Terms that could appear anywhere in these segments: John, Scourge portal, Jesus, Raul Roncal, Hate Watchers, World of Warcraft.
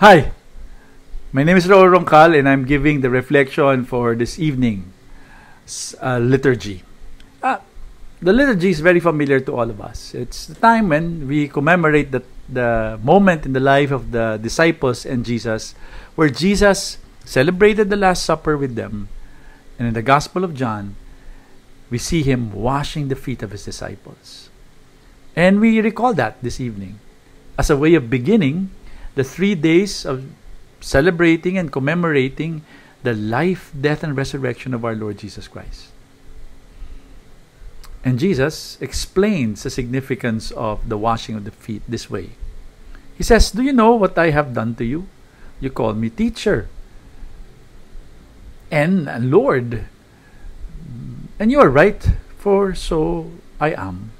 Hi, my name is Raul Roncal and I'm giving the reflection for this evening liturgy. The liturgy is very familiar to all of us. It's the time when we commemorate the moment in the life of the disciples and Jesus, where Jesus celebrated the Last Supper with them. And in the Gospel of John, we see him washing the feet of his disciples. And we recall that this evening as a way of beginning the 3 days of celebrating and commemorating the life, death, and resurrection of our Lord Jesus Christ. And Jesus explains the significance of the washing of the feet this way. He says, "Do you know what I have done to you? You call me teacher and Lord, and you are right, for so I am.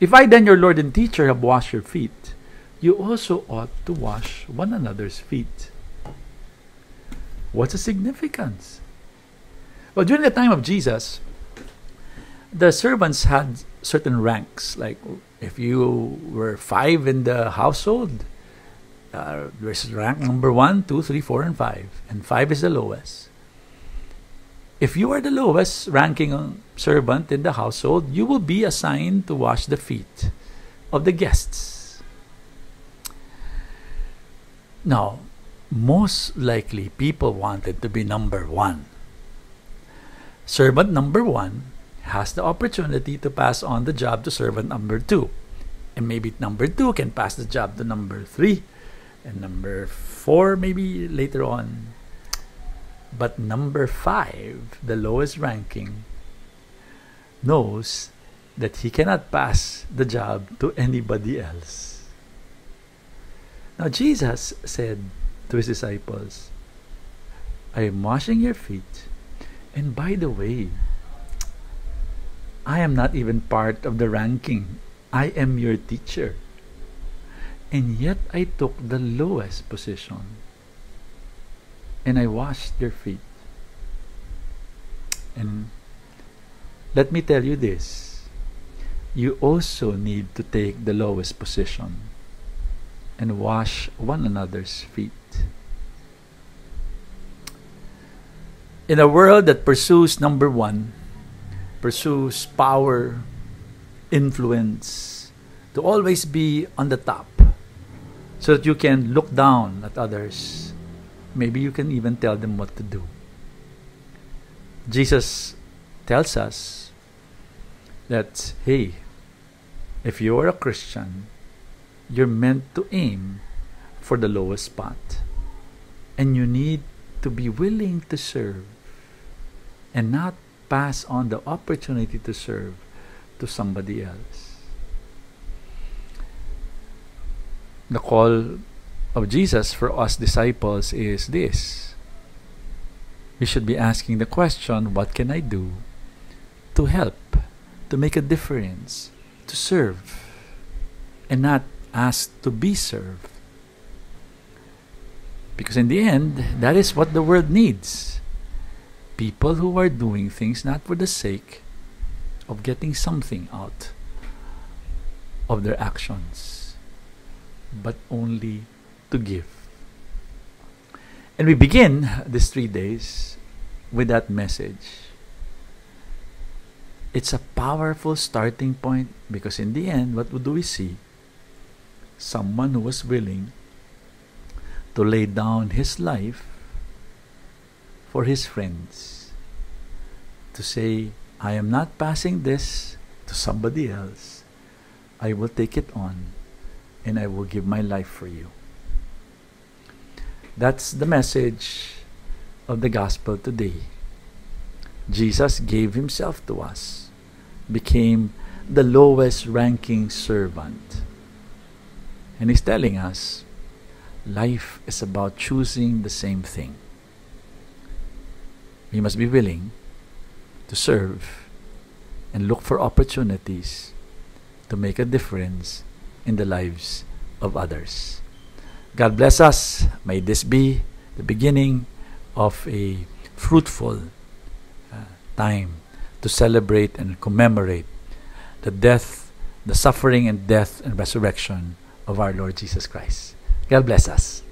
If I then, your Lord and teacher, have washed your feet, you also ought to wash one another's feet." What's the significance? Well, during the time of Jesus, the servants had certain ranks. Like if you were 5 in the household, there's rank number 1, 2, 3, 4, and 5. And 5 is the lowest. If you are the lowest ranking servant in the household, you will be assigned to wash the feet of the guests. Now, most likely people wanted to be number 1. Servant number 1 has the opportunity to pass on the job to servant number 2. And maybe number 2 can pass the job to number 3 and number 4 maybe later on. But number 5, the lowest ranking, knows that he cannot pass the job to anybody else. Now, Jesus said to his disciples, "I am washing your feet. And by the way, I am not even part of the ranking. I am your teacher. And yet I took the lowest position. And I washed your feet. And let me tell you this. You also need to take the lowest position and wash one another's feet." In a world that pursues number 1, pursues power, influence, to always be on the top, so that you can look down at others, maybe you can even tell them what to do. Jesus tells us that, hey, if you are a Christian, you're meant to aim for the lowest spot. And you need to be willing to serve and not pass on the opportunity to serve to somebody else. The call of Jesus for us disciples is this. We should be asking the question, what can I do to help, to make a difference, to serve, and not asked to be served? Because in the end, that is what the world needs. People who are doing things not for the sake of getting something out of their actions, but only to give. And we begin these 3 days with that message. It's a powerful starting point, because in the end, what do we see? Someone who was willing to lay down his life for his friends, to say, I am not passing this to somebody else. I will take it on and I will give my life for you. That's the message of the gospel today. Jesus gave himself to us, became the lowest ranking servant. And he's telling us, life is about choosing the same thing. We must be willing to serve and look for opportunities to make a difference in the lives of others. God bless us. May this be the beginning of a fruitful time to celebrate and commemorate the death, the suffering and death and resurrection of our Lord Jesus Christ. God bless us.